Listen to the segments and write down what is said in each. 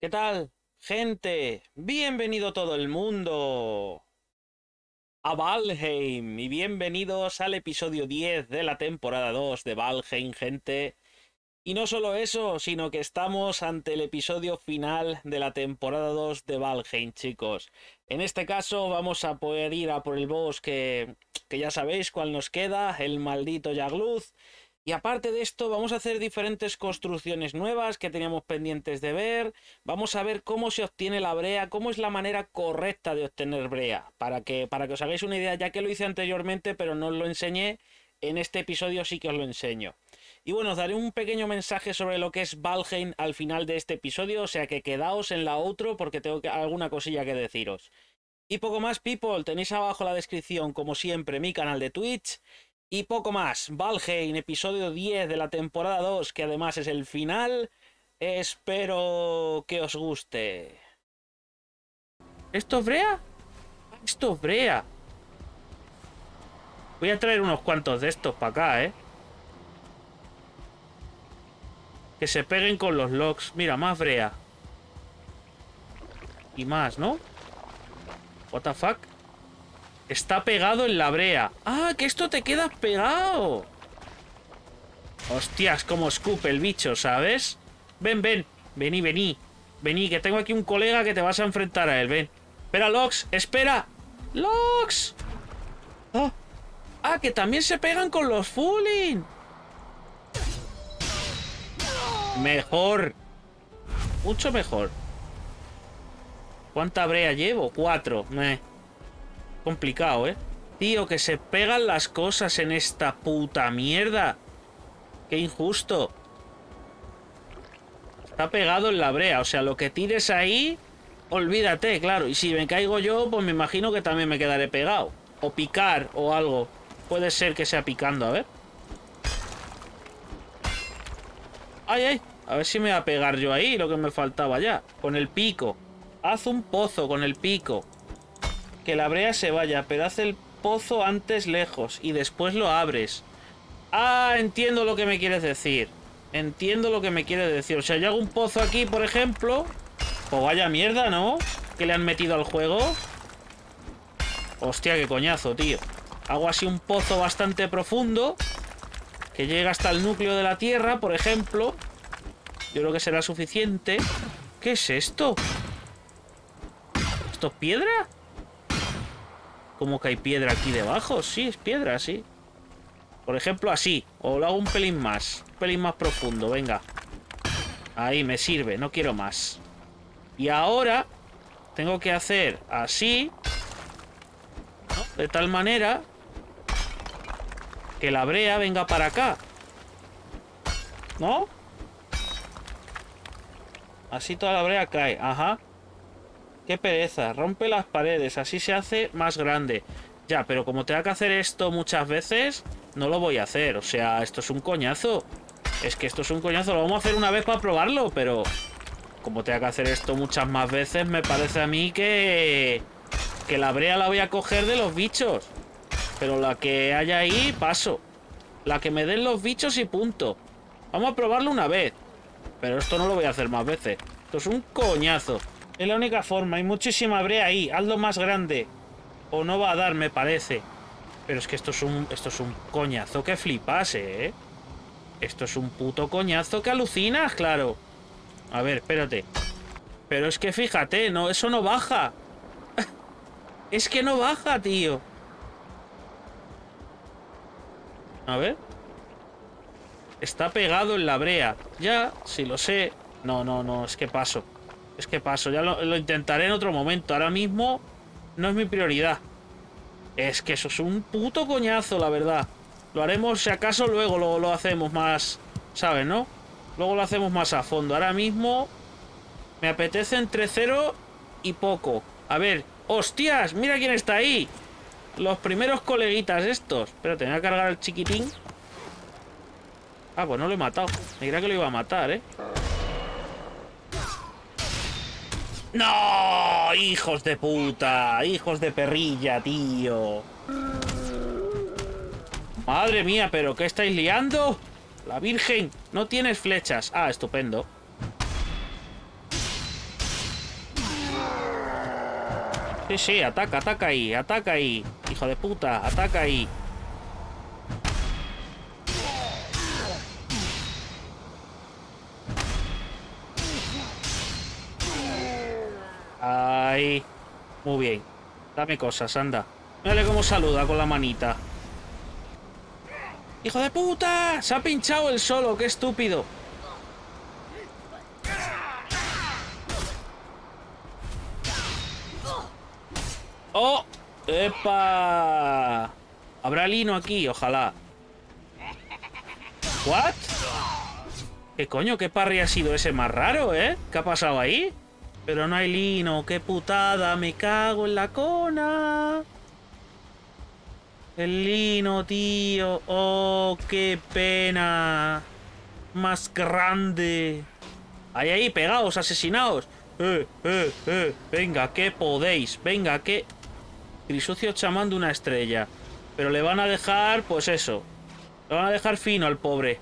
¿Qué tal, gente? Bienvenido todo el mundo a Valheim y bienvenidos al episodio 10 de la temporada 2 de Valheim, gente. Y no solo eso, sino que estamos ante el episodio final de la temporada 2 de Valheim, chicos. En este caso vamos a poder ir a por el boss que ya sabéis cuál nos queda, el maldito Yagluth. Y aparte de esto, vamos a hacer diferentes construcciones nuevas que teníamos pendientes de ver. Vamos a ver cómo se obtiene la brea, cómo es la manera correcta de obtener brea. Para que os hagáis una idea, ya que lo hice anteriormente, pero no os lo enseñé, en este episodio sí que os lo enseño. Y bueno, os daré un pequeño mensaje sobre lo que es Valheim al final de este episodio, o sea que quedaos en la outro porque tengo alguna cosilla que deciros. Y poco más, people, tenéis abajo en la descripción, como siempre, mi canal de Twitch. Y poco más, Valheim, episodio 10 de la temporada 2, que además es el final. Espero que os guste. ¿Esto es brea? Esto es brea. Voy a traer unos cuantos de estos para acá, ¿eh? Que se peguen con los Lox. Mira, más brea. Y más, ¿no? What the fuck? Está pegado en la brea. ¡Ah, que esto te queda pegado! Hostias, como escupe el bicho, ¿sabes? Ven, ven. Vení, vení. Vení, que tengo aquí un colega que te vas a enfrentar a él. Ven. Espera, Lox. Espera. ¡Lox! ¡Ah! ¡Ah, que también se pegan con los Fulling! Mejor. Mucho mejor. ¿Cuánta brea llevo? 4. Complicado, ¿eh? Tío, que se pegan las cosas en esta puta mierda. Qué injusto. Está pegado en la brea. O sea, lo que tires ahí, olvídate, claro. Y si me caigo yo, pues me imagino que también me quedaré pegado. O picar o algo. Puede ser que sea picando, a ver. ¡Ay, ay! A ver si me va a pegar yo ahí, lo que me faltaba ya. Con el pico. Haz un pozo con el pico. Que la brea se vaya, pero haz el pozo antes lejos y después lo abres. Ah, entiendo lo que me quieres decir. Entiendo lo que me quieres decir. O sea, yo hago un pozo aquí, por ejemplo. Pues vaya mierda, ¿no? Que le han metido al juego. Hostia, qué coñazo, tío. Hago así un pozo bastante profundo. Que llega hasta el núcleo de la tierra, por ejemplo. Yo creo que será suficiente. ¿Qué es esto? ¿Esto es piedra? Como que hay piedra aquí debajo. Sí, es piedra, sí. Por ejemplo, así. O lo hago un pelín más. Un pelín más profundo, venga. Ahí, me sirve. No quiero más. Y ahora tengo que hacer así, ¿no? De tal manera que la brea venga para acá, ¿no? Así toda la brea cae. Ajá. ¡Qué pereza! Rompe las paredes, así se hace más grande. Ya, pero como tenga que hacer esto muchas veces, no lo voy a hacer. O sea, esto es un coñazo. Es que esto es un coñazo. Lo vamos a hacer una vez para probarlo, pero como tenga que hacer esto muchas más veces, me parece a mí que la brea la voy a coger de los bichos. Pero la que haya ahí, paso. La que me den los bichos y punto. Vamos a probarlo una vez. Pero esto no lo voy a hacer más veces. Esto es un coñazo. Es la única forma, hay muchísima brea ahí, hazlo más grande. O no va a dar, me parece. Pero es que esto es un coñazo que flipas, ¿eh? Esto es un puto coñazo que alucinas, claro. A ver, espérate. Pero es que fíjate, no, eso no baja. Es que no baja, tío. A ver. Está pegado en la brea. Ya, si lo sé. No, no, no, es que paso. Es que paso, ya lo intentaré en otro momento. Ahora mismo no es mi prioridad. Es que eso es un puto coñazo, la verdad. Lo haremos, si acaso, luego lo hacemos más, ¿sabes, no? Luego lo hacemos más a fondo. Ahora mismo me apetece entre 0 y poco. A ver, ¡hostias! ¡Mira quién está ahí! Los primeros coleguitas estos. Espérate, me voy a cargar al chiquitín. Ah, pues no lo he matado. Me creía que lo iba a matar, ¿eh? ¡No! ¡Hijos de puta! ¡Hijos de perrilla, tío! ¡Madre mía! ¿Pero qué estáis liando? ¡La Virgen! No tienes flechas. Ah, estupendo. Sí, ataca, ataca ahí, hijo de puta, ataca ahí. Ahí, muy bien. Dame cosas, anda. Mírale cómo saluda con la manita. ¡Hijo de puta! Se ha pinchado él solo, qué estúpido. ¡Oh! ¡Epa! Habrá lino aquí, ojalá. ¿What? ¿Qué coño? ¿Qué parry ha sido ese más raro, eh? ¿Qué ha pasado ahí? Pero no hay lino, qué putada, me cago en la cona. El lino, tío. ¡Oh, qué pena! Más grande. Ahí, ahí, pegaos, asesinaos. Venga, que podéis. Venga, que... Crisucio chamán de una estrella. Pero le van a dejar, pues eso. Le van a dejar fino al pobre.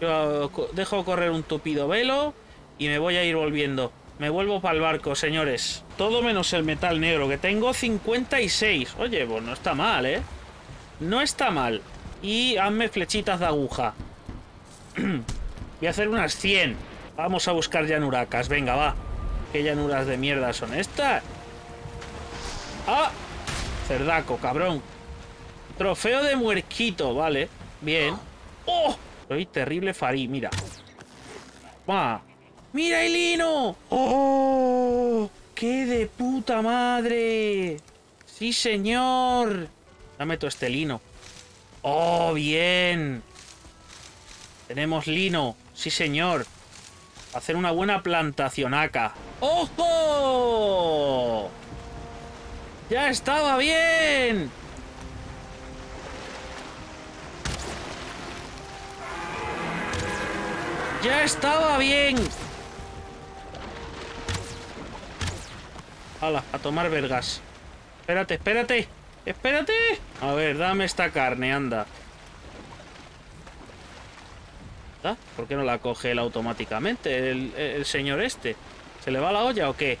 Yo dejo correr un tupido velo y me voy a ir volviendo. Me vuelvo para el barco, señores. Todo menos el metal negro, que tengo 56. Oye, pues no está mal, ¿eh? No está mal. Y hazme flechitas de aguja. Voy a hacer unas 100. Vamos a buscar llanuracas. Venga, va. ¿Qué llanuras de mierda son estas? ¡Ah! Cerdaco, cabrón. Trofeo de muerquito, vale. Bien. ¡Oh! Soy terrible farí, mira. ¡Ah! ¡Mira el lino! ¡Oh! ¡Qué de puta madre! ¡Sí, señor! Dame todo este lino. ¡Oh, bien! Tenemos lino. ¡Sí, señor! Hacer una buena plantación acá. ¡Ojo! ¡Ya estaba bien! ¡Ya estaba bien! ¡Hala! A tomar vergas. Espérate, espérate. ¡Espérate! A ver, dame esta carne, anda. ¿Ah? ¿Por qué no la coge él automáticamente? El señor este. ¿Se le va la olla o qué?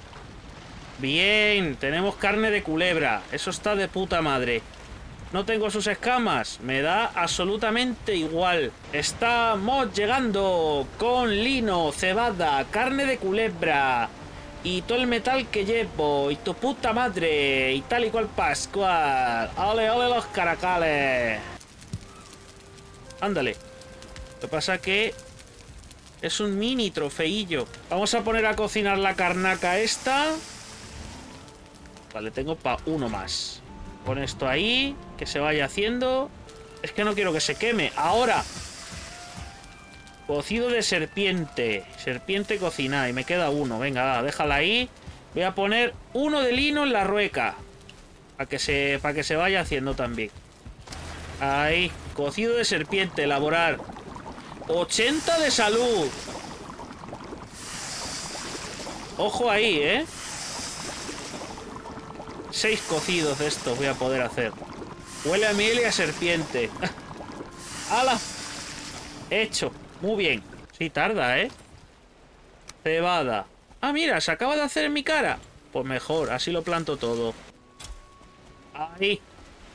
Bien, tenemos carne de culebra. Eso está de puta madre. No tengo sus escamas. Me da absolutamente igual. Estamos llegando con lino, cebada, carne de culebra y todo el metal que llevo. Y tu puta madre. Y tal y cual pascual. ¡Ole, ole los caracales! Ándale. Lo que pasa que es un mini trofeillo. Vamos a poner a cocinar la carnaca esta. Vale, tengo para uno más. Pon esto ahí, que se vaya haciendo. Es que no quiero que se queme. ¡Ahora! Cocido de serpiente. Serpiente cocinada. Y me queda uno. Venga, déjala ahí. Voy a poner uno de lino en la rueca. Para que se vaya haciendo también. Ahí. Cocido de serpiente. Elaborar. 80 de salud. Ojo ahí, ¿eh? 6 cocidos de estos voy a poder hacer. Huele a miel y a serpiente. ¡Hala! Hecho. Muy bien. Sí, tarda, ¿eh? Cebada. Ah, mira, se acaba de hacer en mi cara. Pues mejor, así lo planto todo. Ahí.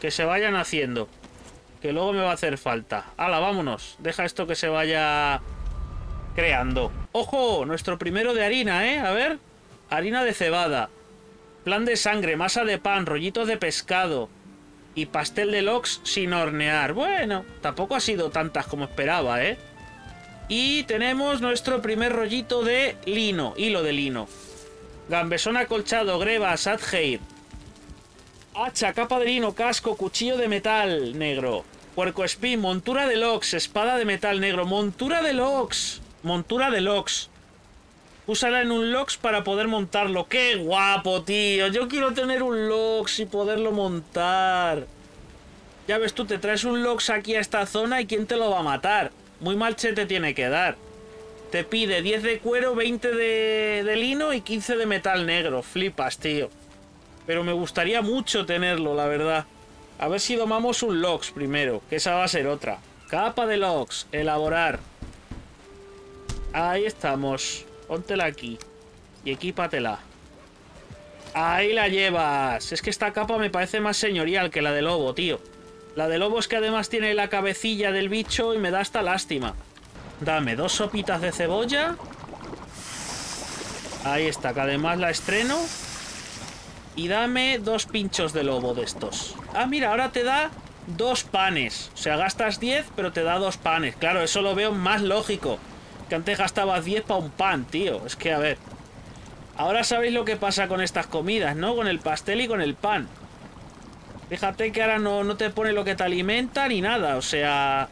Que se vayan haciendo. Que luego me va a hacer falta. ¡Hala, vámonos! Deja esto que se vaya creando. ¡Ojo! Nuestro primero de harina, ¿eh? A ver. Harina de cebada. Plan de sangre, masa de pan, rollitos de pescado y pastel de Lox sin hornear. Bueno, tampoco ha sido tantas como esperaba, ¿eh? Y tenemos nuestro primer rollito de lino, hilo de lino. Gambesón acolchado, grebas, adheir. Hacha, capa de lino, casco, cuchillo de metal negro. Puercoespín, montura de Lox, espada de metal negro, montura de Lox. Montura de Lox. Úsala en un Lox para poder montarlo. ¡Qué guapo, tío! Yo quiero tener un Lox y poderlo montar. Ya ves tú, te traes un Lox aquí a esta zona y ¿quién te lo va a matar? Muy mal se te tiene que dar. Te pide 10 de cuero, 20 de lino y 15 de metal negro. Flipas, tío. Pero me gustaría mucho tenerlo, la verdad. A ver si domamos un Lox primero, que esa va a ser otra. Capa de Lox, elaborar. Ahí estamos. Póntela aquí y equípatela. Ahí la llevas. Es que esta capa me parece más señorial que la de lobo, tío. La de lobo es que además tiene la cabecilla del bicho y me da hasta lástima. Dame dos sopitas de cebolla. Ahí está, que además la estreno. Y dame dos pinchos de lobo de estos. Ah, mira, ahora te da dos panes. O sea, gastas 10, pero te da dos panes. Claro, eso lo veo más lógico. Que antes gastabas 10 para un pan, tío. Es que, a ver. Ahora sabéis lo que pasa con estas comidas, ¿no? Con el pastel y con el pan. Fíjate que ahora no te pone lo que te alimenta ni nada. O sea,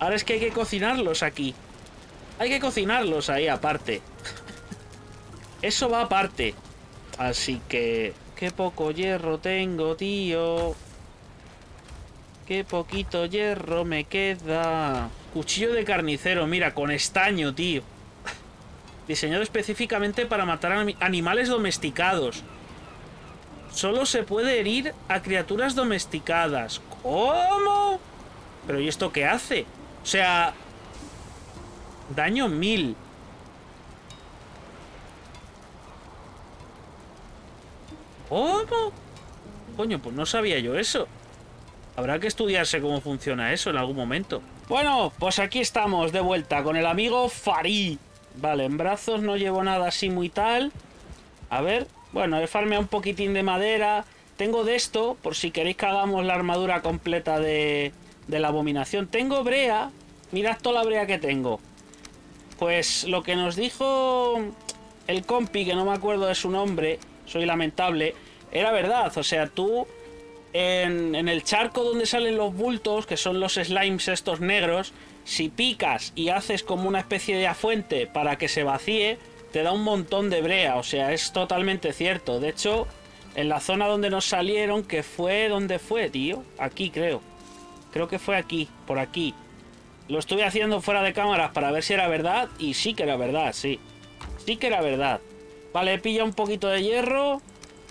ahora es que hay que cocinarlos aquí. Hay que cocinarlos ahí aparte. Eso va aparte. Así que... Qué poco hierro tengo, tío. Qué poquito hierro me queda. Cuchillo de carnicero, mira, con estaño, tío. Diseñado específicamente para matar a animales domesticados. Solo se puede herir a criaturas domesticadas. ¿Cómo? ¿Pero y esto qué hace? O sea... Daño 1000. ¿Cómo? Coño, pues no sabía yo eso. Habrá que estudiarse cómo funciona eso en algún momento. Bueno, pues aquí estamos de vuelta con el amigo Fenry. Vale, en brazos no llevo nada así muy tal. A ver, bueno, he farmeado un poquitín de madera. Tengo de esto, por si queréis que hagamos la armadura completa de la abominación. Tengo brea. Mirad toda la brea que tengo. Pues lo que nos dijo el compi, que no me acuerdo de su nombre, soy lamentable, era verdad. O sea, tú en el charco donde salen los bultos, que son los slimes estos negros, si picas y haces como una especie de fuente para que se vacíe, te da un montón de brea. O sea, es totalmente cierto. De hecho, en la zona donde nos salieron, que fue... ¿Dónde fue, tío? Aquí, creo. Creo que fue aquí, por aquí. Lo estuve haciendo fuera de cámaras para ver si era verdad, y sí que era verdad, sí. Sí que era verdad. Vale, pilla un poquito de hierro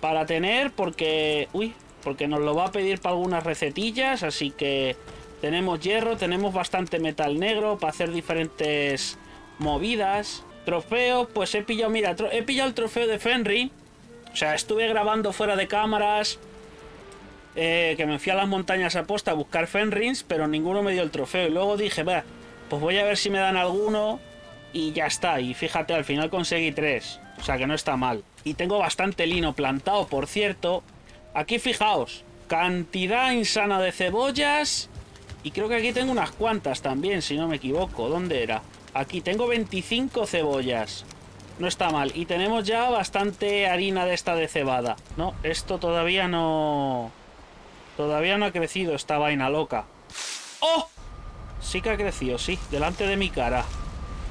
para tener, porque... Uy, porque nos lo va a pedir para algunas recetillas, así que tenemos hierro, tenemos bastante metal negro para hacer diferentes movidas. Trofeos, pues he pillado, mira, he pillado el trofeo de Fenry. O sea, estuve grabando fuera de cámaras, que me fui a las montañas a posta a buscar Fenrys, pero ninguno me dio el trofeo. Y luego dije, va, pues voy a ver si me dan alguno y ya está. Y fíjate, al final conseguí 3. O sea que no está mal. Y tengo bastante lino plantado, por cierto. Aquí fijaos, cantidad insana de cebollas. Y creo que aquí tengo unas cuantas también, si no me equivoco. ¿Dónde era? Aquí tengo 25 cebollas. No está mal. Y tenemos ya bastante harina de esta de cebada. No, esto todavía no... Todavía no ha crecido esta vaina loca. ¡Oh! Sí que ha crecido, sí. Delante de mi cara.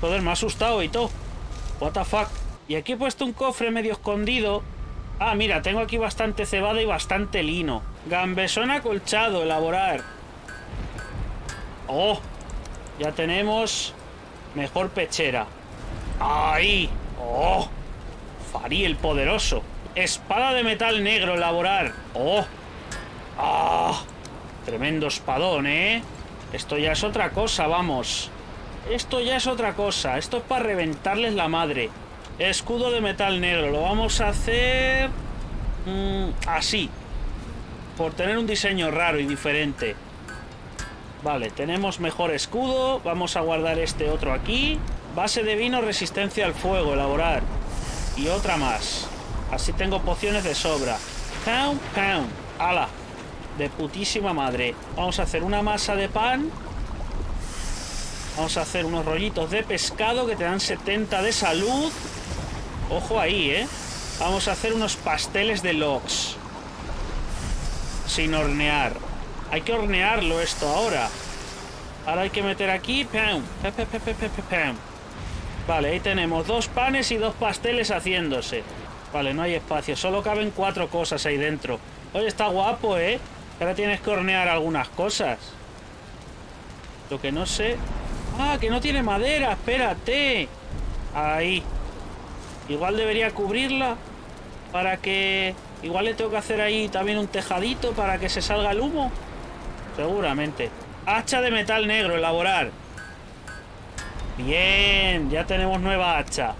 Joder, me ha asustado y todo. What the fuck. Y aquí he puesto un cofre medio escondido. Ah, mira, tengo aquí bastante cebada y bastante lino. Gambesón acolchado, elaborar. Oh, ya tenemos mejor pechera. ¡Ahí! Oh, Fenry el poderoso. Espada de metal negro, elaborar. Oh, ah, tremendo espadón, ¿eh? Esto ya es otra cosa, vamos. Esto ya es otra cosa. Esto es para reventarles la madre. Escudo de metal negro, lo vamos a hacer así, por tener un diseño raro y diferente. Vale, tenemos mejor escudo, vamos a guardar este otro aquí. Base de vino, resistencia al fuego, elaborar. Y otra más, así tengo pociones de sobra. Pound, pound, ala, de putísima madre. Vamos a hacer una masa de pan. Vamos a hacer unos rollitos de pescado que te dan 70 de salud. Ojo ahí, ¿eh? Vamos a hacer unos pasteles de Lox. Sin hornear. Hay que hornearlo esto ahora. Ahora hay que meter aquí... ¡Pam! ¡Pam, pam, pam, pam, pam! Vale, ahí tenemos dos panes y dos pasteles haciéndose. Vale, no hay espacio. Solo caben 4 cosas ahí dentro. Oye, está guapo, ¿eh? Ahora tienes que hornear algunas cosas. Lo que no sé... Ah, que no tiene madera. Espérate. Ahí. Igual debería cubrirla para que... Igual le tengo que hacer ahí también un tejadito para que se salga el humo. Seguramente. Hacha de metal negro, elaborar. Bien, ya tenemos nueva hacha.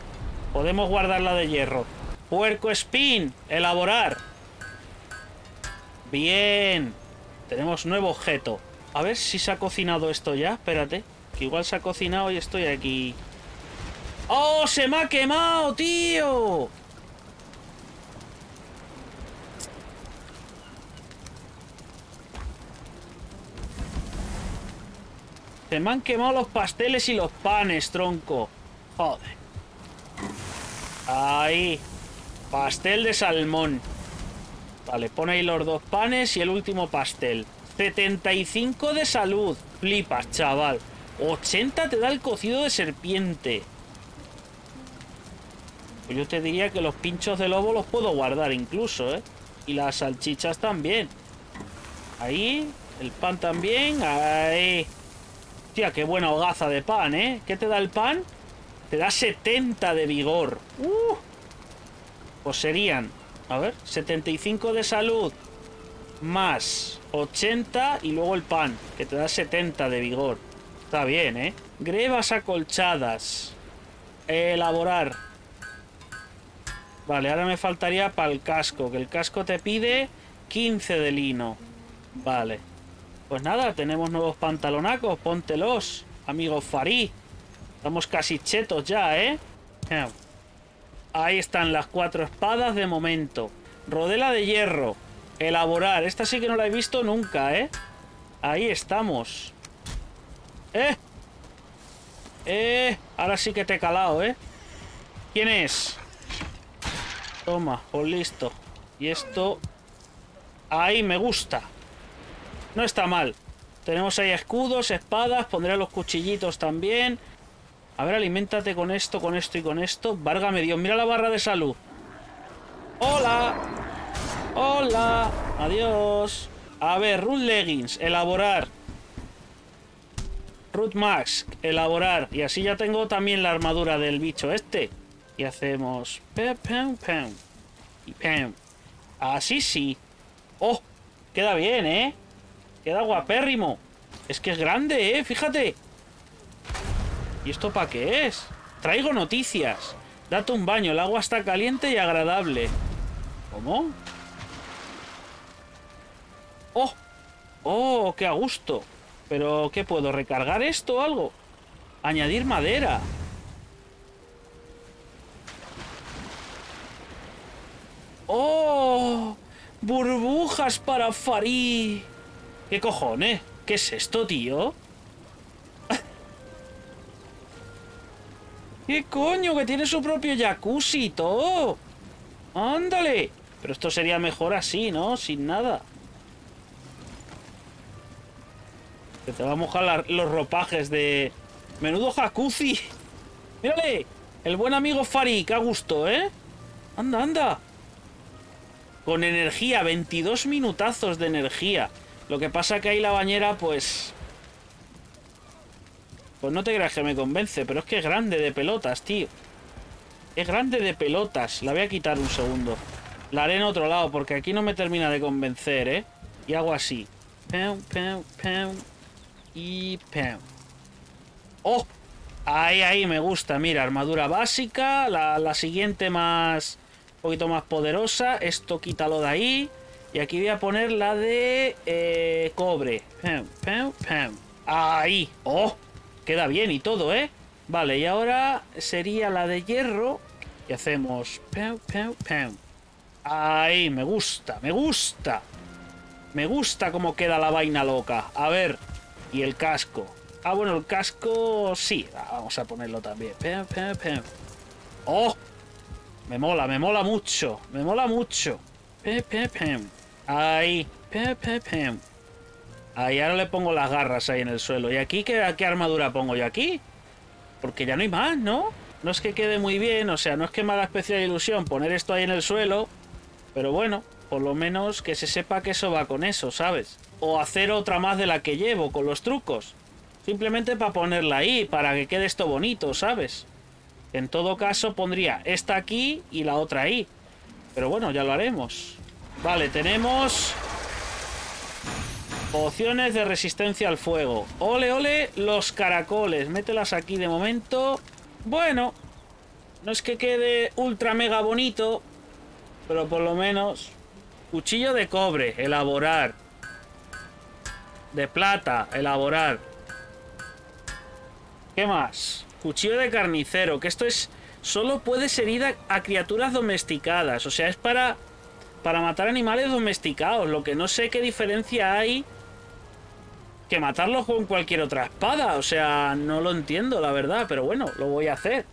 Podemos guardarla de hierro. Puerco espín. Elaborar. Bien. Tenemos nuevo objeto. A ver si se ha cocinado esto ya. Espérate. Que igual se ha cocinado y estoy aquí. ¡Oh! ¡Se me ha quemado, tío! Se me han quemado los pasteles y los panes, tronco. Joder. Ahí. Pastel de salmón. Vale, pon ahí los dos panes y el último pastel. 75 de salud. Flipas, chaval. 80 te da el cocido de serpiente. Pues yo te diría que los pinchos de lobo los puedo guardar incluso, ¿eh? Y las salchichas también. Ahí. El pan también. Ahí. Hostia, qué buena hogaza de pan, ¿eh? ¿Qué te da el pan? Te da 70 de vigor. Pues serían, a ver, 75 de salud más 80 y luego el pan, que te da 70 de vigor. Está bien, ¿eh? Grebas acolchadas. Elaborar. Vale, ahora me faltaría para el casco, que el casco te pide 15 de lino. Vale. Pues nada, tenemos nuevos pantalonacos, póntelos, amigo Farí. Estamos casi chetos ya, ¿eh? Ahí están las 4 espadas de momento. Rodela de hierro. Elaborar. Esta sí que no la he visto nunca, ¿eh? Ahí estamos. ¡Eh! ¡Eh! Ahora sí que te he calado, ¿eh? ¿Quién es? Toma, pues listo. Y esto... Ahí me gusta. No está mal. Tenemos ahí escudos, espadas. Pondré los cuchillitos también. A ver, aliméntate con esto y con esto. Válgame Dios, mira la barra de salud. ¡Hola! ¡Hola! ¡Adiós! A ver, Root Leggings, elaborar. Root Max, elaborar. Y así ya tengo también la armadura del bicho este. Y hacemos... Pam, pam. Y pam. Así sí. ¡Oh! Queda bien, ¿eh? Queda guapérrimo. Es que es grande, ¿eh? Fíjate. ¿Y esto para qué es? Traigo noticias. Date un baño, el agua está caliente y agradable. ¿Cómo? ¡Oh! ¡Oh, qué a gusto! ¿Pero qué puedo? ¿Recargar esto o algo? Añadir madera. ¡Oh! ¡Burbujas para Farí! ¿Qué cojones? ¿Qué es esto, tío? ¿Qué coño? Que tiene su propio jacuzzi y todo. ¡Ándale! Pero esto sería mejor así, ¿no? Sin nada. Que te va a mojar los ropajes de... ¡Menudo jacuzzi! ¡Mírale! El buen amigo Farí, qué a gusto, ¿eh? ¡Anda, anda! Con energía, 22 minutazos de energía. Lo que pasa que ahí la bañera, pues... Pues no te creas que me convence, pero es que es grande de pelotas, tío. Es grande de pelotas. La voy a quitar un segundo. La haré en otro lado, porque aquí no me termina de convencer, ¿eh? Y hago así. Pam, pam, pam. Y pam. ¡Oh! Ahí, ahí, me gusta. Mira, armadura básica. La siguiente más... Un poquito más poderosa. Esto quítalo de ahí. Y aquí voy a poner la de... cobre. Pam, pam, pam. Ahí. ¡Oh! Queda bien y todo, ¿eh? Vale, y ahora sería la de hierro. Y hacemos... Pam, pam, pam. Ahí, me gusta, me gusta. Me gusta cómo queda la vaina loca. A ver. Y el casco. Ah, bueno, el casco... Sí, vamos a ponerlo también. Pam, pam, pam. ¡Oh! Me mola mucho. Me mola mucho. Pam, pam, pam. Ahí. Pam, pam, pam. Ahí, ahora le pongo las garras ahí en el suelo. ¿Y aquí qué armadura pongo yo aquí? Porque ya no hay más, ¿no? No es que quede muy bien, o sea, no es que me haga especial ilusión poner esto ahí en el suelo. Pero bueno, por lo menos que se sepa que eso va con eso, ¿sabes? O hacer otra más de la que llevo, con los trucos. Simplemente para ponerla ahí, para que quede esto bonito, ¿sabes? En todo caso pondría esta aquí y la otra ahí. Pero bueno, ya lo haremos. Vale, tenemos... Pociones de resistencia al fuego. Ole, ole, los caracoles. Mételas aquí de momento. Bueno, no es que quede ultra mega bonito, Pero por lo menos... Cuchillo de cobre, elaborar. De plata, elaborar. ¿Qué más? Cuchillo de carnicero, que esto es... Solo puedes herir a criaturas domesticadas. O sea, es para matar animales domesticados. Lo que no sé qué diferencia hay que matarlos con cualquier otra espada. O sea, no lo entiendo, la verdad. Pero bueno, lo voy a hacer.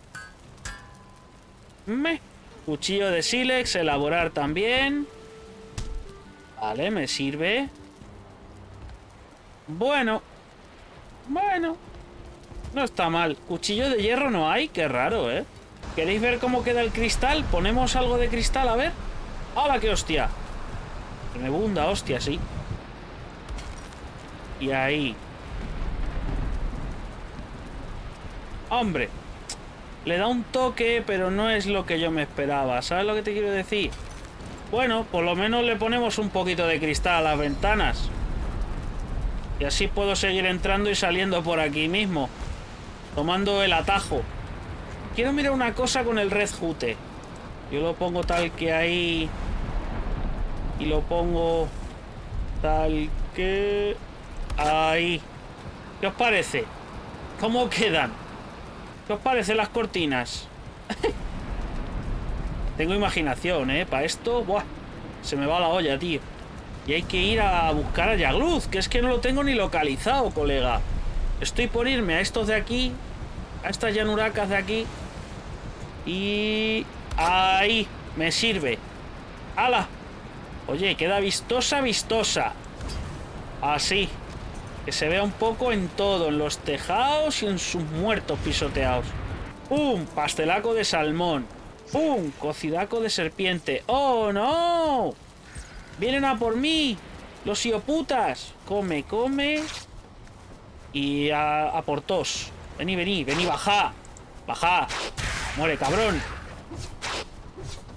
Cuchillo de sílex, elaborar también. Vale, me sirve. Bueno. Bueno. No está mal. Cuchillo de hierro no hay. Qué raro, ¿eh? ¿Queréis ver cómo queda el cristal? Ponemos algo de cristal, a ver. ¡Hala, qué hostia! Me bunda, hostia, sí. Y ahí. Hombre. Le da un toque, pero no es lo que yo me esperaba. ¿Sabes lo que te quiero decir? Bueno, por lo menos le ponemos un poquito de cristal a las ventanas. Y así puedo seguir entrando y saliendo por aquí mismo. Tomando el atajo. Quiero mirar una cosa con el Red Jute. Yo lo pongo tal que ahí. Y lo pongo tal que ahí. ¿Qué os parece? ¿Cómo quedan? ¿Qué os parecen las cortinas? Tengo imaginación, ¿eh? Para esto, ¡buah! Se me va la olla, tío. Y hay que ir a buscar a Yagluth, que es que no lo tengo ni localizado, colega. Estoy por irme a estos de aquí, a estas llanuracas de aquí. Y... ¡ahí! Me sirve. ¡Hala! Oye, queda vistosa, vistosa. Así. Que se vea un poco en todo, en los tejados y en sus muertos pisoteados. ¡Pum! Pastelaco de salmón. ¡Pum! Cocidaco de serpiente. ¡Oh, no! ¡Vienen a por mí! ¡Los hioputas! Come, come. Y a por tos. Vení, vení, vení, bajá. Bajá. Muere, cabrón.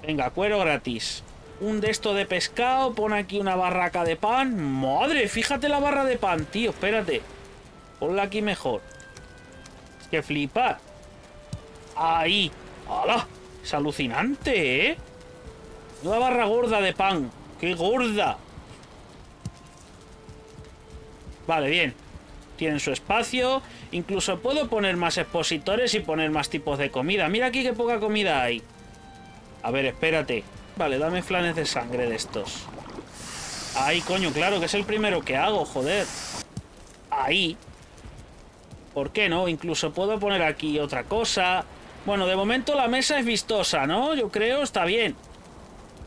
Venga, cuero gratis. Un de esto de pescado. Pon aquí una barraca de pan. ¡Madre! Fíjate la barra de pan, tío. Espérate. Ponla aquí mejor. Es que flipa. ¡Ahí! ¡Hala! Es alucinante, ¿eh? Una barra gorda de pan. ¡Qué gorda! Vale, bien. Tienen su espacio. Incluso puedo poner más expositores y poner más tipos de comida. Mira aquí qué poca comida hay. A ver, espérate. Vale, dame flanes de sangre de estos. Ahí, coño, claro, que es el primero que hago, joder. Ahí. ¿Por qué no? Incluso puedo poner aquí otra cosa. Bueno, de momento la mesa es vistosa, ¿no? Yo creo, está bien.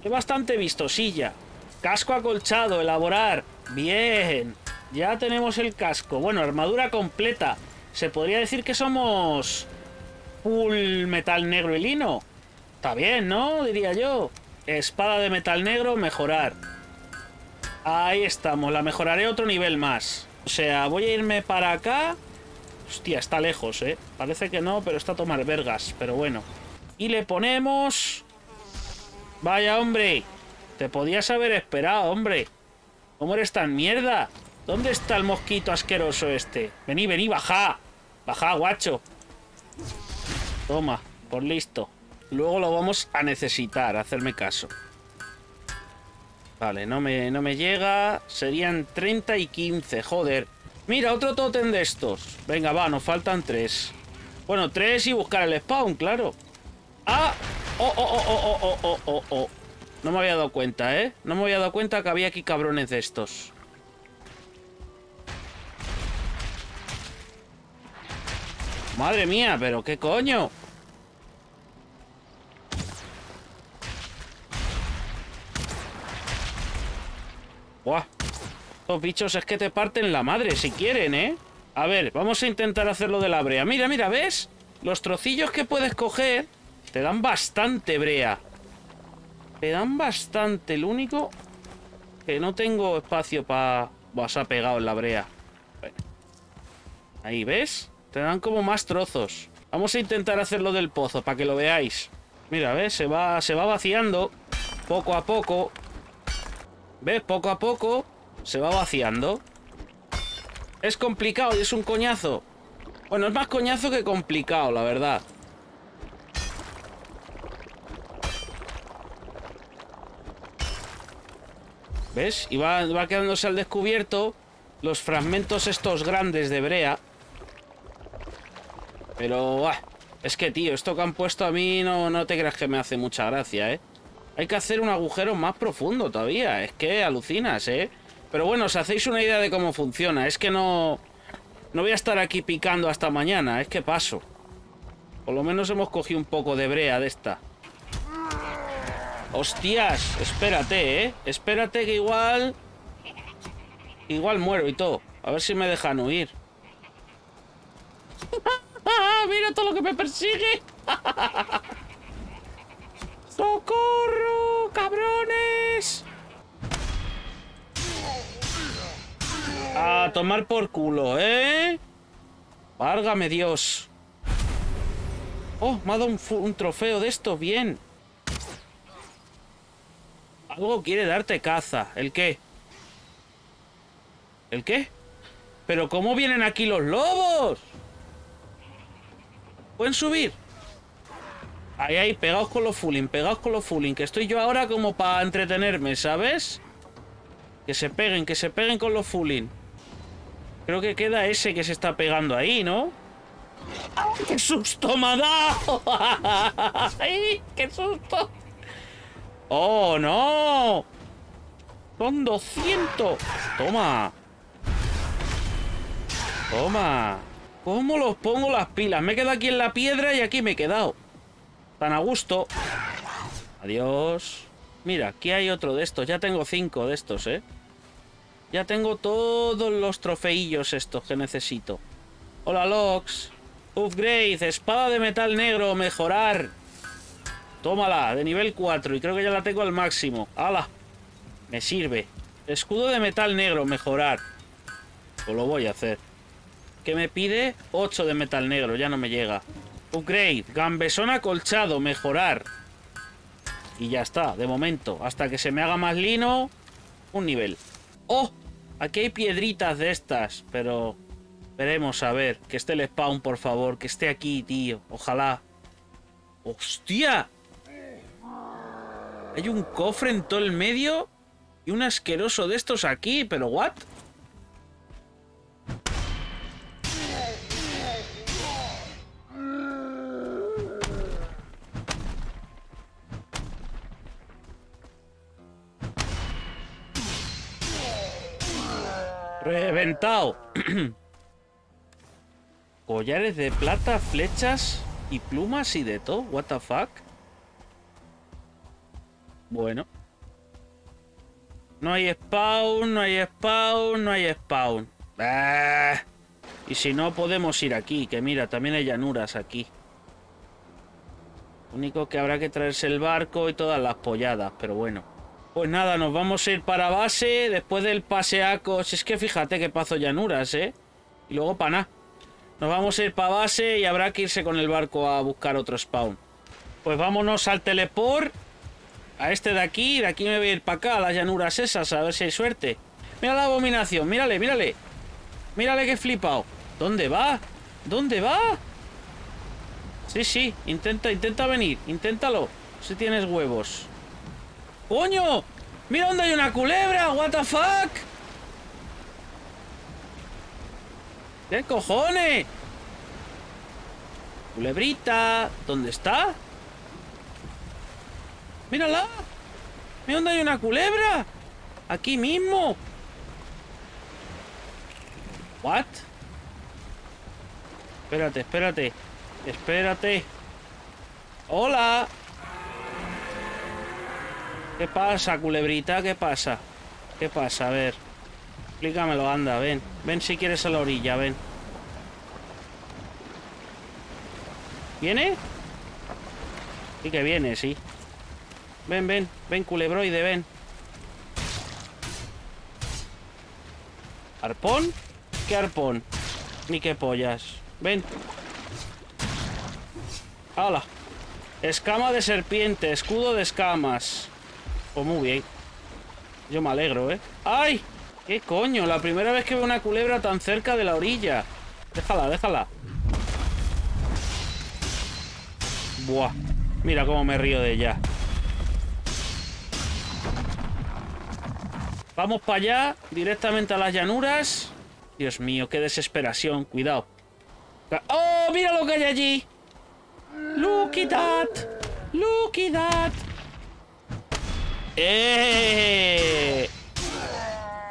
Es bastante vistosilla. Casco acolchado, elaborar. Bien. Ya tenemos el casco. Bueno, armadura completa. Se podría decir que somos... full metal negro y lino. Está bien, ¿no? Diría yo. Espada de metal negro, mejorar. Ahí estamos. La mejoraré otro nivel más. O sea, voy a irme para acá. Hostia, está lejos, ¿eh? Parece que no, pero está a tomar vergas. Pero bueno. Y le ponemos... Vaya, hombre. Te podías haber esperado, hombre. ¿Cómo eres tan mierda? ¿Dónde está el mosquito asqueroso este? Vení, vení, bajá. Bajá, guacho. Toma, por listo. Luego lo vamos a necesitar, hacerme caso. Vale, no me llega. Serían 30 y 15, joder. Mira, otro tótem de estos. Venga, va, nos faltan 3. Bueno, 3 y buscar el spawn, claro. ¡Ah! ¡Oh, oh, oh, oh, oh, oh, oh! No me había dado cuenta, ¿eh? No me había dado cuenta que había aquí cabrones de estos. Madre mía, pero qué coño. ¡Buah! Estos bichos es que te parten la madre si quieren, ¿eh? A ver, vamos a intentar hacerlo de la brea. Mira, mira, ¿ves? Los trocillos que puedes coger te dan bastante brea. Te dan bastante. Lo único que no tengo espacio para... Buah, se ha pegado en la brea. Bueno. Ahí, ¿ves? Te dan como más trozos. Vamos a intentar hacerlo del pozo para que lo veáis. Mira, ¿ves? Se va vaciando poco a poco. ¿Ves? Poco a poco se va vaciando. Es complicado y es un coñazo. Bueno, es más coñazo que complicado, la verdad. ¿Ves? Y va quedándose al descubierto los fragmentos estos grandes de brea. Pero, es que, tío, esto que han puesto a mí no te creas que me hace mucha gracia, ¿eh? Hay que hacer un agujero más profundo todavía. Es que alucinas, ¿eh? Pero bueno, os hacéis una idea de cómo funciona. Es que no voy a estar aquí picando hasta mañana. Es que paso. Por lo menos hemos cogido un poco de brea de esta. ¡Hostias! Espérate, ¿eh? Espérate que igual... Igual muero y todo. A ver si me dejan huir. ¡Mira todo lo que me persigue! ¡Socorro, cabrones! A tomar por culo, ¿eh? ¡Válgame Dios! ¡Oh! Me ha dado un trofeo de esto. ¡Bien! Algo quiere darte caza. ¿El qué? ¿El qué? ¿Pero cómo vienen aquí los lobos? ¿Pueden subir? Ahí, ahí, pegaos con los fulling, que estoy yo ahora como para entretenerme, ¿sabes? Que se peguen con los fulling. Creo que queda ese que se está pegando ahí, ¿no? ¡Ay, qué susto me ha dado! ¡Ay, qué susto! ¡Oh, no! ¡Son 200! ¡Toma! ¡Toma! ¿Cómo los pongo las pilas? Me he quedado aquí en la piedra y aquí me he quedado. Tan a gusto. Adiós. Mira, aquí hay otro de estos. Ya tengo 5 de estos, ¿eh? Ya tengo todos los trofeillos estos que necesito. Hola, Lox. Upgrade. Espada de metal negro. Mejorar. Tómala. De nivel 4. Y creo que ya la tengo al máximo. ¡Hala! Me sirve. Escudo de metal negro. Mejorar. Pues lo voy a hacer. Que me pide 8 de metal negro, ya no me llega. Upgrade, gambesón acolchado, mejorar. Y ya está, de momento, hasta que se me haga más lino, un nivel. ¡Oh! Aquí hay piedritas de estas, pero... Veremos, a ver, que esté el spawn, por favor, que esté aquí, tío, ojalá. ¡Hostia! Hay un cofre en todo el medio y un asqueroso de estos aquí, pero ¿what? ¡Reventado! Collares de plata, flechas y plumas y de todo. What the fuck. Bueno. No hay spawn, no hay spawn, no hay spawn. ¡Bah! Y si no, podemos ir aquí. Que mira, también hay llanuras aquí. Único que habrá que traerse el barco y todas las polladas, pero bueno. Pues nada, nos vamos a ir para base después del paseaco. Si es que fíjate que paso llanuras, ¿eh? Y luego para nada. Nos vamos a ir para base y habrá que irse con el barco a buscar otro spawn. Pues vámonos al teleport. A este de aquí me voy a ir para acá, a las llanuras esas, a ver si hay suerte. Mira la abominación, mírale, mírale. Mírale que flipado. ¿Dónde va? ¿Dónde va? Sí, sí, intenta venir, inténtalo. Si tienes huevos. ¡Coño! ¡Mira dónde hay una culebra! ¡What the fuck! ¡Qué cojones! ¡Culebrita! ¿Dónde está? ¡Mírala! ¡Mira dónde hay una culebra! ¡Aquí mismo! ¿What? Espérate, espérate. Espérate. ¡Hola! ¿Qué pasa, culebrita? ¿Qué pasa? ¿Qué pasa? A ver. Explícamelo, anda, ven. Ven si quieres a la orilla, ven. ¿Viene? Sí que viene, sí. Ven, ven. Ven, culebroide, ven. ¿Arpón? ¿Qué arpón? Ni qué pollas. Ven. ¡Hala! Escama de serpiente, escudo de escamas. Pues muy bien. Yo me alegro, ¿eh? ¡Ay! ¿Qué coño? La primera vez que veo una culebra tan cerca de la orilla. Déjala, déjala. Buah. Mira cómo me río de ella. Vamos para allá, directamente a las llanuras. Dios mío, qué desesperación. Cuidado. ¡Oh, mira lo que hay allí! ¡Look at that! ¡Look at that! ¡Eh!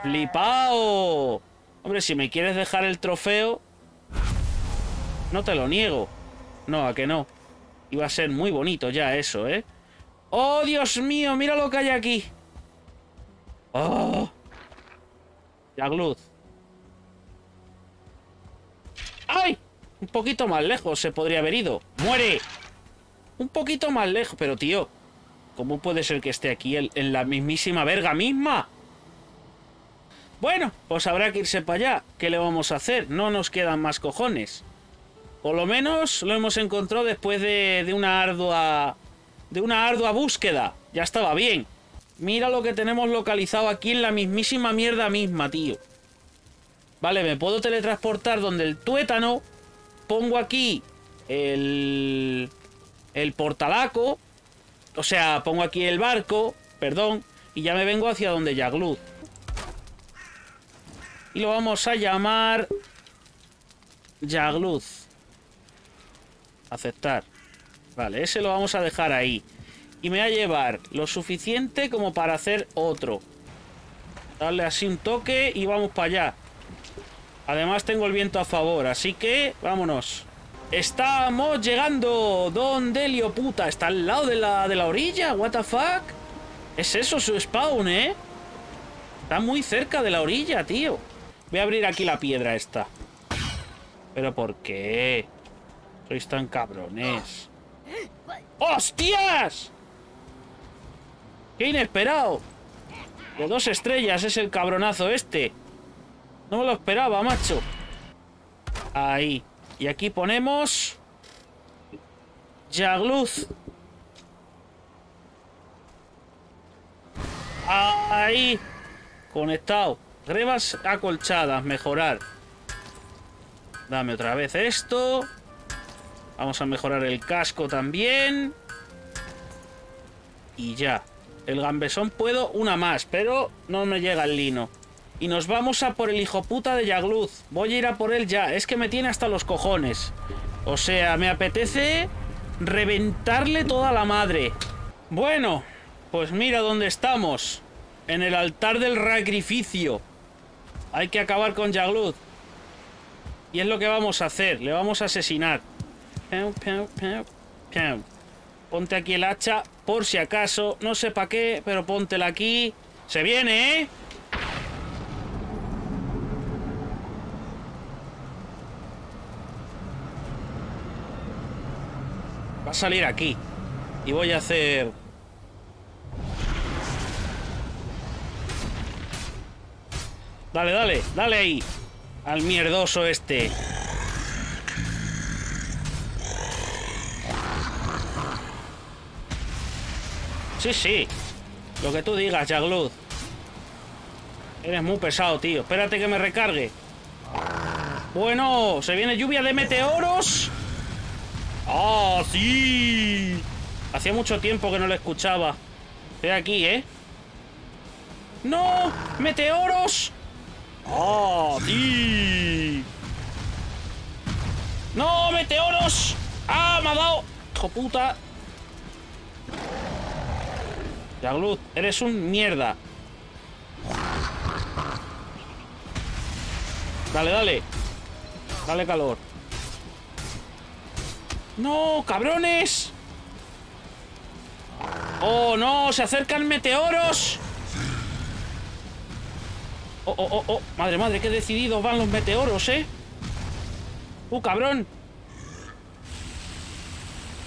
¡Flipao! Hombre, si me quieres dejar el trofeo, no te lo niego. No, ¿a que no? Iba a ser muy bonito ya eso, ¿eh? ¡Oh, Dios mío! ¡Mira lo que hay aquí! ¡Oh! Yagluth. ¡Ay! Un poquito más lejos se podría haber ido. ¡Muere! Un poquito más lejos. Pero, tío, ¿cómo puede ser que esté aquí en la mismísima verga misma? Bueno, pues habrá que irse para allá. ¿Qué le vamos a hacer? No nos quedan más cojones. Por lo menos lo hemos encontrado después de una ardua búsqueda. Ya estaba bien. Mira lo que tenemos localizado aquí en la mismísima mierda misma, tío. Vale, me puedo teletransportar donde el tuétano. Pongo aquí el portalaco. O sea, pongo aquí el barco, perdón, y ya me vengo hacia donde Yagluth. Y lo vamos a llamar Yagluth. Aceptar. Vale, ese lo vamos a dejar ahí. Y me va a llevar lo suficiente como para hacer otro. Darle así un toque y vamos para allá. Además tengo el viento a favor, así que vámonos. Estamos llegando. ¿Dónde, lío puta? Está al lado de la orilla, what the fuck. Es eso su spawn, ¿eh? Está muy cerca de la orilla, tío. Voy a abrir aquí la piedra esta. ¿Pero por qué? Sois tan cabrones. ¡Hostias! ¡Qué inesperado! De 2 estrellas es el cabronazo este. No me lo esperaba, macho. Ahí. Y aquí ponemos Yagluth. Ahí. Conectado. Grebas acolchadas. Mejorar. Dame otra vez esto. Vamos a mejorar el casco también. Y ya. El gambesón puedo una más, pero no me llega el lino. Y nos vamos a por el hijo puta de Yagluth. Voy a ir a por él ya. Es que me tiene hasta los cojones. O sea, me apetece reventarle toda la madre. Bueno, pues mira dónde estamos. En el altar del sacrificio. Hay que acabar con Yagluth. Y es lo que vamos a hacer. Le vamos a asesinar. Ponte aquí el hacha, por si acaso. No sé para qué, pero póntela aquí. Se viene, ¿eh? Va a salir aquí. Y voy a hacer... Dale, dale, dale ahí. Al mierdoso este. Sí, sí. Lo que tú digas, Yagluth. Eres muy pesado, tío. Espérate que me recargue. Bueno, se viene lluvia de meteoros. ¡Ah, sí! Hacía mucho tiempo que no lo escuchaba. Estoy aquí, ¿eh? ¡No! ¡Meteoros! ¡Ah, sí! ¡No, meteoros! ¡Ah, me ha dado! ¡Hijo puta! Yagluth, eres un mierda. Dale, dale. Dale calor. ¡No, cabrones! ¡Oh, no! ¡Se acercan meteoros! ¡Oh, oh, oh, oh! ¡Madre, madre! ¡Qué decididos van los meteoros, eh! ¡Cabrón!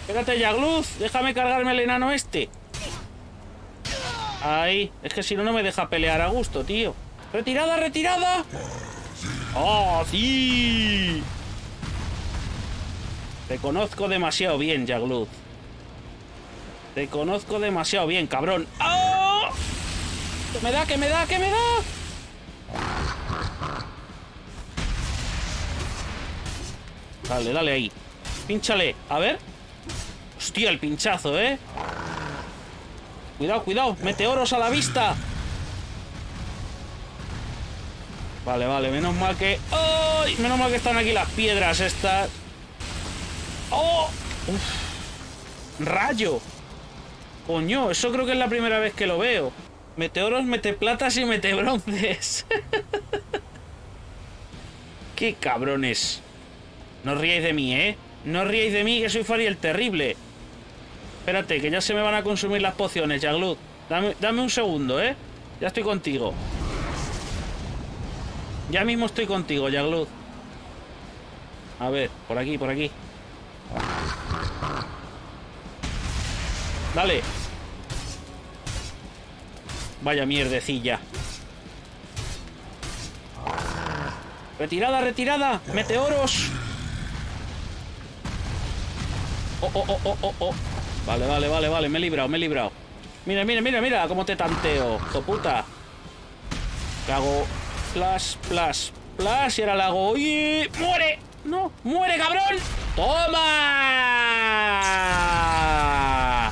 Espérate, Yagluth. Déjame cargarme el enano este. Ahí. Es que si no, no me deja pelear a gusto, tío. ¡Retirada, retirada! ¡Oh, sí! Te conozco demasiado bien, Yagluth. Te conozco demasiado bien, cabrón. ¡Oh! ¡Que me da, que me da, que me da! Dale, dale ahí. Pínchale, a ver. Hostia, el pinchazo, ¿eh? Cuidado, cuidado. Meteoros a la vista. Vale, vale, menos mal que... ¡ay! Menos mal que están aquí las piedras estas. ¡Oh! ¡Uf! ¡Rayo! Coño, eso creo que es la primera vez que lo veo. Meteoros, meteplatas y metebronces. ¡Qué cabrones! No os ríais de mí, ¿eh? No os ríais de mí, que soy Fenry el terrible. Espérate, que ya se me van a consumir las pociones, Yagluth. Dame un segundo, ¿eh? Ya estoy contigo. Ya mismo estoy contigo, Yagluth. A ver, por aquí, por aquí. Dale. Vaya mierdecilla. Retirada, retirada. Meteoros. Oh, oh, oh, oh, oh, oh. Vale, vale, vale, vale. Me he librado, me he librado. Mira, mira, mira, mira cómo te tanteo, hijoputa. Cago. Plas, plas, plas. Y ahora la hago. ¡Oye! ¡Muere! ¡No! ¡Muere, cabrón! ¡Toma!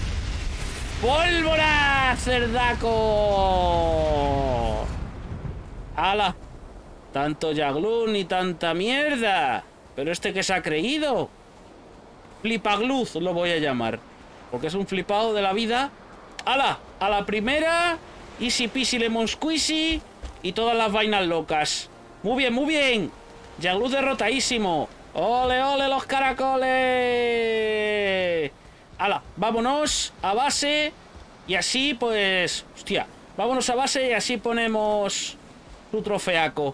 ¡Pólvora, cerdaco! ¡Hala! Tanto Yagluth y tanta mierda. Pero este que se ha creído. Flipagluth lo voy a llamar. Porque es un flipado de la vida. ¡Hala! A la primera. Easy peasy lemon squeezy. Y todas las vainas locas. Muy bien, muy bien. Yagluth derrotadísimo. ¡Ole, ole los caracoles! ¡Hala! Vámonos a base. Y así pues... hostia. Vámonos a base y así ponemos su trofeaco.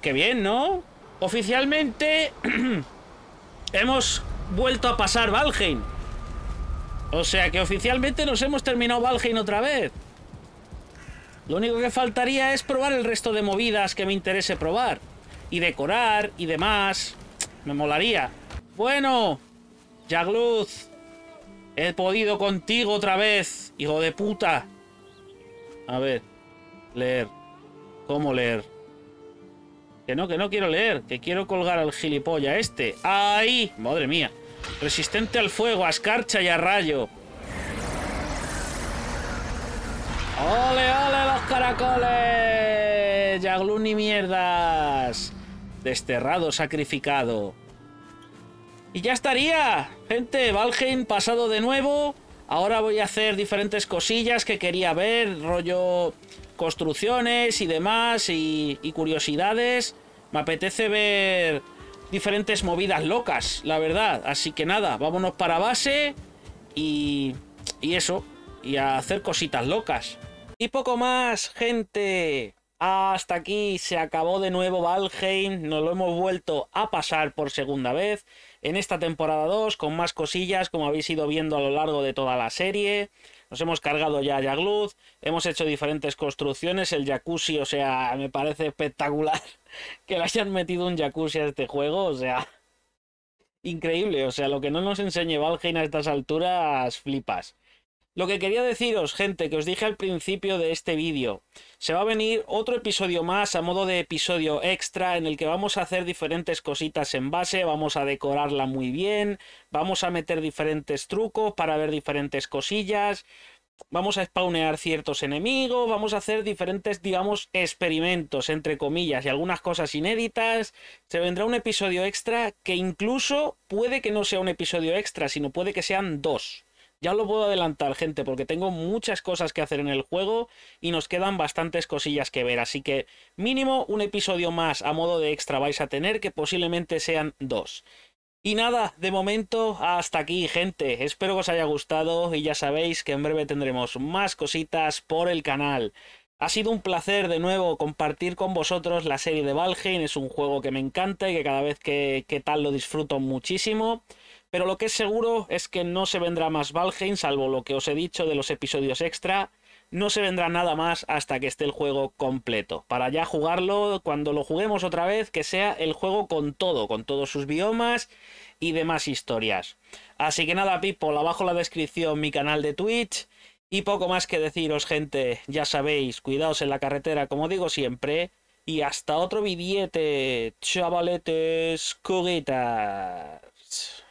¡Qué bien!, ¿no? Oficialmente hemos vuelto a pasar Valheim. O sea que oficialmente nos hemos terminado Valheim otra vez. Lo único que faltaría es probar el resto de movidas que me interese probar. Y decorar y demás. Me molaría. Bueno, Yagluth, he podido contigo otra vez, hijo de puta. A ver, leer. ¿Cómo leer? Que no quiero leer. Que quiero colgar al gilipollas este. ¡Ahí! Madre mía. Resistente al fuego, a escarcha y a rayo. ¡Ole, ole los caracoles! Yagluth ni mierdas. Desterrado, sacrificado. Y ya estaría. Gente, Valheim pasado de nuevo. Ahora voy a hacer diferentes cosillas que quería ver. Rollo construcciones y demás y curiosidades. Me apetece ver diferentes movidas locas, la verdad. Así que nada, vámonos para base y eso. Y a hacer cositas locas. Y poco más, gente. Hasta aquí se acabó de nuevo Valheim. Nos lo hemos vuelto a pasar por segunda vez en esta temporada 2 con más cosillas, como habéis ido viendo a lo largo de toda la serie. Nos hemos cargado ya a Yagluth, hemos hecho diferentes construcciones, el jacuzzi, o sea, me parece espectacular que le hayan metido un jacuzzi a este juego, o sea, increíble, o sea, lo que no nos enseñe Valheim a estas alturas, flipas. Lo que quería deciros, gente, que os dije al principio de este vídeo, se va a venir otro episodio más a modo de episodio extra en el que vamos a hacer diferentes cositas en base, vamos a decorarla muy bien, vamos a meter diferentes trucos para ver diferentes cosillas, vamos a spawnear ciertos enemigos, vamos a hacer diferentes, digamos, experimentos, entre comillas, y algunas cosas inéditas. Se vendrá un episodio extra que incluso puede que no sea un episodio extra, sino puede que sean dos. Ya os lo puedo adelantar, gente, porque tengo muchas cosas que hacer en el juego y nos quedan bastantes cosillas que ver. Así que mínimo un episodio más a modo de extra vais a tener, que posiblemente sean dos. Y nada, de momento hasta aquí, gente. Espero que os haya gustado y ya sabéis que en breve tendremos más cositas por el canal. Ha sido un placer de nuevo compartir con vosotros la serie de Valheim. Es un juego que me encanta y que cada vez que tal lo disfruto muchísimo. Pero lo que es seguro es que no se vendrá más Valheim, salvo lo que os he dicho de los episodios extra. No se vendrá nada más hasta que esté el juego completo. Para ya jugarlo, cuando lo juguemos otra vez, que sea el juego con todo, con todos sus biomas y demás historias. Así que nada, people, abajo en la descripción mi canal de Twitch. Y poco más que deciros, gente. Ya sabéis, cuidaos en la carretera, como digo siempre. Y hasta otro videete, chavaletes, cuguitas.